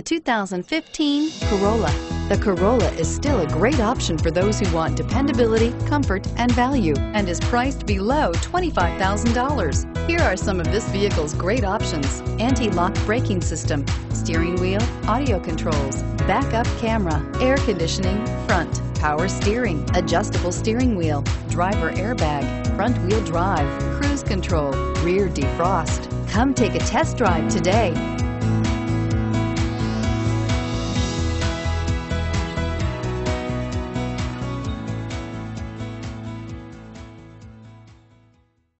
The 2015 Corolla. The Corolla is still a great option for those who want dependability, comfort, and value, and is priced below $25,000. Here are some of this vehicle's great options: anti-lock braking system, steering wheel audio controls, backup camera, air conditioning, front, power steering, adjustable steering wheel, driver airbag, front wheel drive, cruise control, rear defrost. Come take a test drive today.